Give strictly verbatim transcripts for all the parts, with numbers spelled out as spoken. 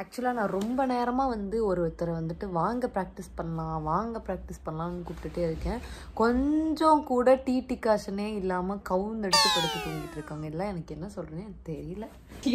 ஆக்சுவலாக நான் ரொம்ப நேரமாக வந்து ஒரு ஒருத்தரை வந்துட்டு வாங்க ப்ராக்டிஸ் பண்ணலாம் வாங்க ப்ராக்டிஸ் பண்ணலாம்னு கூப்பிட்டுட்டே இருக்கேன். கொஞ்சம் கூட டீ டிகாஷனே இல்லாமல் கவுந்தடிச்சு படுத்து தூங்கிட்டு இருக்காங்க. இல்லை எனக்கு என்ன சொல்கிறேன்னு எனக்கு தெரியல.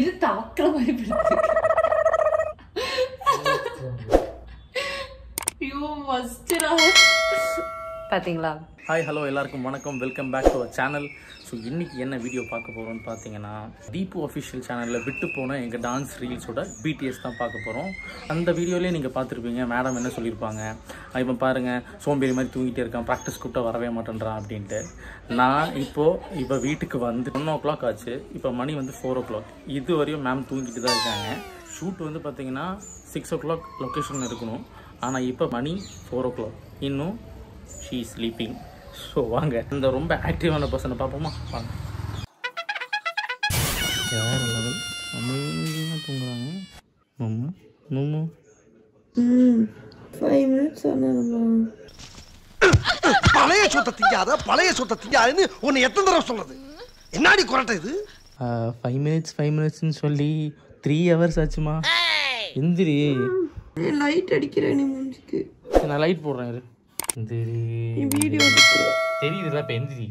இது தாக்குற மாதிரி பார்த்தீங்களா? ஹாய் ஹலோ எல்லாருக்கும் வணக்கம், welcome back to our channel. So இன்றைக்கி என்ன வீடியோ பார்க்க போகிறோம்னு பார்த்தீங்கன்னா, தீபு அஃபிஷியல் சேனலில் விட்டு போன எங்கள் டான்ஸ் ரீல்ஸோட பிடிஎஸ் தான் பார்க்க போகிறோம். அந்த வீடியோலேயே நீங்கள் பார்த்துருப்பீங்க மேடம் என்ன சொல்லியிருப்பாங்க, இப்போ பாருங்கள் சோம்பேறி மாதிரி தூங்கிட்டே இருக்கான், ப்ராக்டிஸ் கூப்பிட்டா வரவே மாட்டேன்றான் அப்படின்ட்டு. நான் இப்போது இப்போ வீட்டுக்கு வந்து ஒன் ஓ கிளாக் ஆச்சு, இப்போ மணி வந்து ஃபோர் ஓ கிளாக். இது வரையும் மேம் தூங்கிட்டு தான் இருக்காங்க. ஷூட் வந்து பார்த்திங்கன்னா சிக்ஸ் ஓ கிளாக் லொக்கேஷனில் இருக்கணும், ஆனால் இப்போ மணி ஃபோர் ஓ கிளாக், இன்னும் ஷீ ஸ்லீப்பிங். ஸோ வாங்க இந்த ரொம்ப ஆக்டிவான பர்சனை பார்ப்போமா, வாங்க. அமைதியாக தூங்குறாங்க. மம்மு மம்மு ஃபைவ் மினிட்ஸ் ஆனால் பழைய சொத்தை திங்காத பழைய சொத்தை திங்காதுன்னு ஒன்று எத்தனை தடவை சொல்கிறது, என்னாடி குறட்டை இது? ஃபைவ் மினிட்ஸ் ஃபைவ் மினிட்ஸ்ன்னு சொல்லி த்ரீ ஹவர்ஸ் ஆச்சுமா. எந்திரி, லைட் அடிக்கிறேன் மூஞ்சிக்கு. நான் லைட் போடுறேன். தெரியுதுல இப்ப எந்திரி.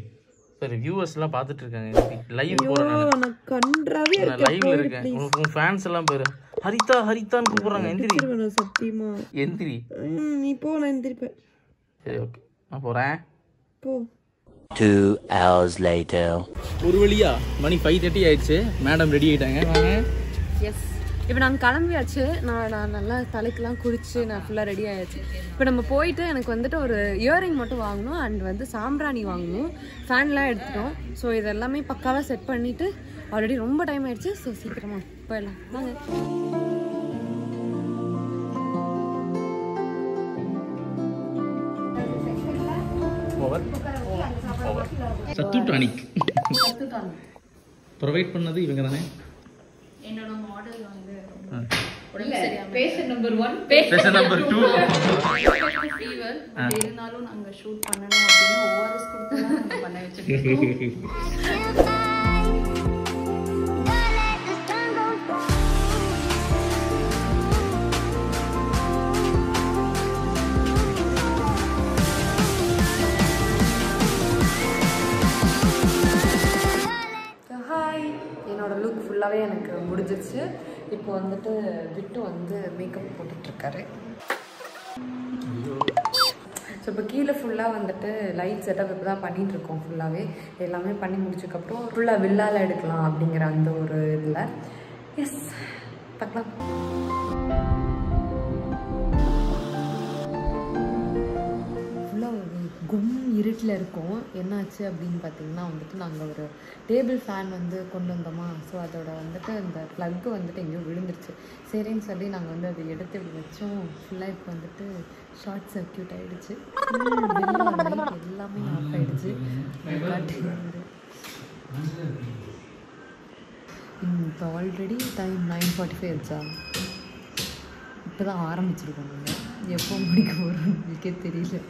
சரி, வியூவர்ஸ் எல்லாம் பாத்துட்டு இருக்காங்க. லைவ் போறானே கன்றாவே இருக்கு. லைவ்ல இருக்கேன். உங்க ஃபேன்ஸ் எல்லாம் பேரு ஹரிதா ஹரிதான்னு கூப்பிடுறாங்க. எந்திரி சத்தியமா எந்திரி. நீ போ, நான் எந்திரிப்பேன். சரி ஓகே நான் போறேன், போ. two hours later ஒரு வழியா மணி five thirty ஆயிடுச்சு. மேடம் ரெடி ஆயிட்டாங்க, வாங்க. எஸ், இப்போ நாங்கள் கிளம்பியாச்சு. நான் நான் நல்லா தலைக்கெலாம் குளிச்சு நான் ஃபுல்லாக ரெடி ஆகிடுச்சு. இப்போ நம்ம போயிட்டு எனக்கு வந்துட்டு ஒரு இயரிங் மட்டும் வாங்கணும், அண்ட் வந்து சாம்பிராணி வாங்கணும், ஃபேன்லாம் எடுத்துட்டோம். ஸோ இதெல்லாமே பக்காவாக செட் பண்ணிவிட்டு ஆல்ரெடி ரொம்ப டைம் ஆகிடுச்சு. ஸோ சீக்கிரமா போயிடலாம், வாங்க. சத்து டானிக் ப்ரொவைட் பண்ணது இவங்க தானே. என்னோட மாடல் வந்து இல்ல பேஷன் நம்பர் ஒன்று பேஷன் நம்பர் இரண்டு ஃபீவர் இருந்தாலும் நாங்க ஷூட் பண்ணனும் அப்படினு ஓஆர்எஸ் கொடுத்தா நாங்க பண்ண வெச்சிருக்கோம். எனக்கு முடிஞ்சிருச்சு. இப்போ வந்துட்டு விட்டு வந்து மேக்கப் போட்டுட்ருக்காரு. ஸோ இப்போ கீழே ஃபுல்லாக வந்துட்டு லைட் செட்டப் இப்போ தான் பண்ணிகிட்ருக்கோம். ஃபுல்லாகவே எல்லாமே பண்ணி முடிச்சதுக்கப்புறம் ஃபுல்லாக வில்லால் எடுக்கலாம் அப்படிங்கிற அந்த ஒரு இதில். எஸ் பார்க்கலாம். ஃபுல்லாக ஒரு கும் இருட்டில் இருக்கும். என்னாச்சு அப்படின்னு பார்த்தீங்கன்னா வந்துட்டு நாங்கள் ஒரு டேபிள் ஃபேன் வந்து கொண்டு வந்தோமா. ஸோ அதோட வந்துட்டு அந்த ப்ளக்கு வந்துட்டு எங்கேயோ விழுந்துருச்சு. சரின்னு சொல்லி நாங்கள் வந்து அதை எடுத்து இப்படி வச்சோம். ஃபுல்லாக இப்போ வந்துட்டு ஷார்ட் சர்க்கியூட் ஆகிடுச்சு. எல்லாமே ஆஃப் ஆகிடுச்சு. இப்போ already time nine forty five ஆச்சா. இப்போ தான் ஆரம்பிச்சிருக்கோம். நீங்கள் எப்போ முடிக்க போகிறோம் உங்களுக்கே தெரியல.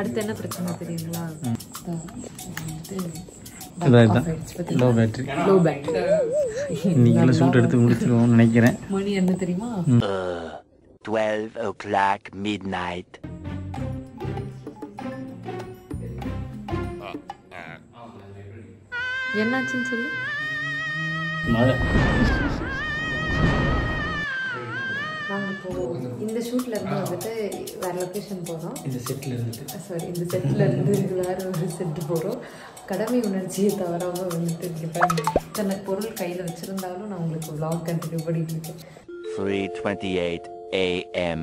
அடுத்து என்ன பிரச்சனை தெரியுங்களா? நினைக்கிறேன் மணி என்ன தெரியுமா, twelve o'clock midnight. என்னாச்சுன்னு சொல்லு. நாங்கள் இப்போது இந்த ஷூட்லேருந்து வந்துட்டு வேறு லொக்கேஷன் போகிறோம். இந்த செட்டில் இருந்துட்டு சாரி இந்த செட்டில் இருந்து வேறு ஒரு செட்டு போகிறோம். கடமை உணர்ச்சியை தவறாமல் வந்துட்டு இருக்கேன். இத்தனை பொருள் கையில் வச்சுருந்தாலும் நான் உங்களுக்கு வ்ளாக் கண்டினியூ பண்ணிட்டு இருக்கேன். three twenty-eight a m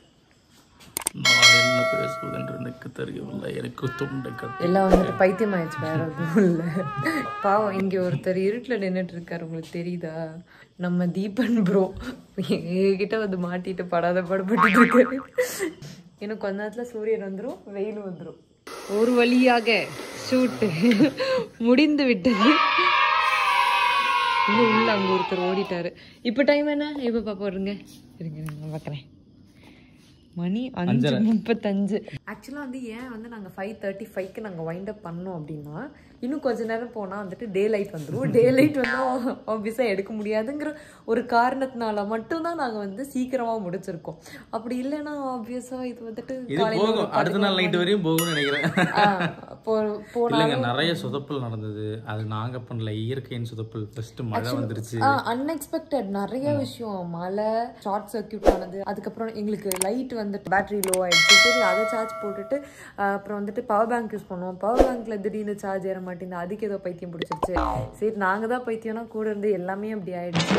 நான் என்ன பேசுறதுன்னு எனக்கு தெரியவில்லை. எனக்கு துண்டக்க எல்லாம் வந்து பைத்தியம் ஆயிடுச்சு, வேற ஒன்றும் இல்லை. பாவம் இங்கே ஒருத்தர் இருட்டில் நின்றுட்டு இருக்காரு, உங்களுக்கு தெரியுதா? நம்ம தீபன் ப்ரோ என்கிட்ட வந்து மாட்டிட்டு படாத படப்பட்டு இருக்காரு. எனக்கு கொஞ்ச நேரத்தில் சூரியன் வந்துடும், வெயில் வந்துடும். ஒரு வழியாக ஷூட்டு முடிந்து விட்டது. இன்னும் உள்ள அங்கே ஒருத்தர் ஓடிட்டாரு. இப்போ டைம் என்ன? இப்போ பாப்பா இருங்க இருங்க நான் பார்க்குறேன். மணி அஞ்சு முப்பத்தஞ்சு. ஆக்சுவலாக வந்து ஏன் வந்து நாங்கள் ஃபைவ் தேர்ட்டி ஃபைவ்க்கு நாங்கள் வைண்டப் பண்ணோம் அப்படின்னா, இன்னும் கொஞ்ச நேரம் போனால் வந்துட்டு டே லைட் வந்துடும். டே லைட் வந்தால் ஆப்வியஸாக எடுக்க முடியாதுங்கிற ஒரு காரணத்தினால மட்டும்தான் நாங்கள் வந்து சீக்கிரமாக முடிச்சிருக்கோம். அப்படி இல்லைன்னா ஆப்வியஸாக இது வந்துட்டு அடுத்த நாள் நைட் வரையும் போகும்னு நினைக்கிறேன். இல்லைங்க, நிறைய சொதப்பல் நடந்தது. அது நாங்க பண்ணல, இயற்கையின் சொதப்பல். ஃபர்ஸ்ட் மழை வந்துருச்சு, அன்எக்ஸ்பெக்டட் நிறைய விஷயம். மழை, ஷார்ட் சர்க்யூட் ஆனது. அதுக்கப்புறம் எங்களுக்கு லைட் வந்துட்டு பேட்டரி லோ ஆயிடுச்சு. சரி, அதை சார்ஜ் போட்டுட்டு அப்புறம் வந்துட்டு பவர் பேங்க் யூஸ் பண்ணுவோம். பவர் பேங்க்ல திடீர்னு சார்ஜ் ஏற மாட்டேங்குது. அதுக்கு ஏதோ பைத்தியம் பிடிச்சிருச்சு. சரி, நாங்க தான் பைத்தியம்னா கூட இருந்து எல்லாமே அப்படி ஆயிடுச்சு.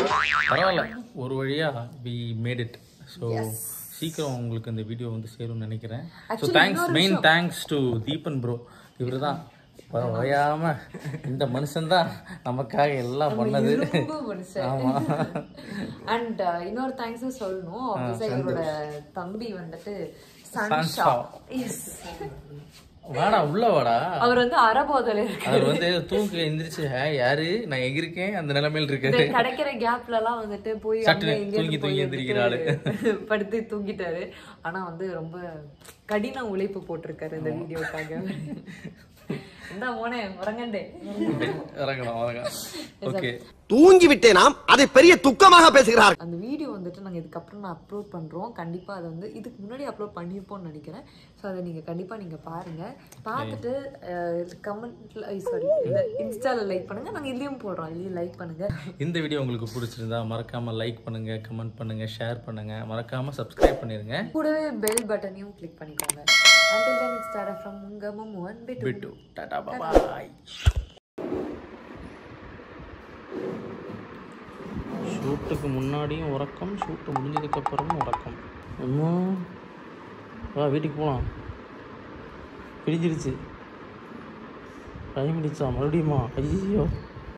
பரவாயில்ல, ஒரு வழியா we made it. So சீக்கிரம் உங்களுக்கு இந்த வீடியோ வந்து சேரும்னு நினைக்கிறேன். So thanks, main thanks to Deepan bro. இவர் தான் வயாம இந்த மனுஷன்தான் நமக்காக எல்லாம் பண்ணது. அண்ட் இன்னொரு தேங்க்ஸ் சொல்லணும், இவரோட தம்பி வந்துட்டு வாடா உள்ள வாடா. அவர் வந்து அரபோதல அவர் வந்து தூக்கி எந்திரிச்சு, யாரு நான் எங்க இருக்கேன் அந்த நிலைமையில இருக்காரு. கிடைக்கிற கேப்ல எல்லாம் வந்துட்டு போய் தூங்கி தூங்கி எந்திரிக்கிறாரு, படுத்து தூங்கிட்டாரு. ஆனா வந்து ரொம்ப கடின உழைப்பு போட்டிருக்காரு இந்த வீடியோக்காக. அந்த வீடியோ வந்துட்டு நாங்க இதுக்கு அப்புறம் நான் அப்லோட் பண்றோம். கண்டிப்பா அது வந்து இதுக்கு முன்னாடி அப்லோட் பண்ணிருப்போம்னு நினைக்கிறேன். சோ அதை நீங்க கண்டிப்பா நீங்க பாருங்க. பார்த்துட்டு கமெண்ட்ல சாரி இன்ஸ்டால லைக் பண்ணுங்க. நாங்க இதுலயும் போடுறோம், இதுலயும் லைக் பண்ணுங்க. இந்த வீடியோ உங்களுக்கு பிடிச்சிருந்தா மறக்காம லைக் பண்ணுங்க, கமெண்ட் பண்ணுங்க, ஷேர் பண்ணுங்க. மறக்காம சப்ஸ்கிரைப் பண்ணிருங்க, கூடவே பெல் பட்டனையும் கிளிக் பண்ணிக்கோங்க. Until then, it's Tara from Mungamumuan, Bittu. Bittu. Tata, bye-bye. ஷூட்டுக்கு முன்னாடியும் உறக்கம், ஷூட்டு முடிஞ்சதுக்கப்புறமும் உறக்கம். அம்மா வா, வீட்டுக்கு போகலாம். பிடிஞ்சிருச்சு, டைம் அடிச்சா மறுபடியுமா? ஐயோ.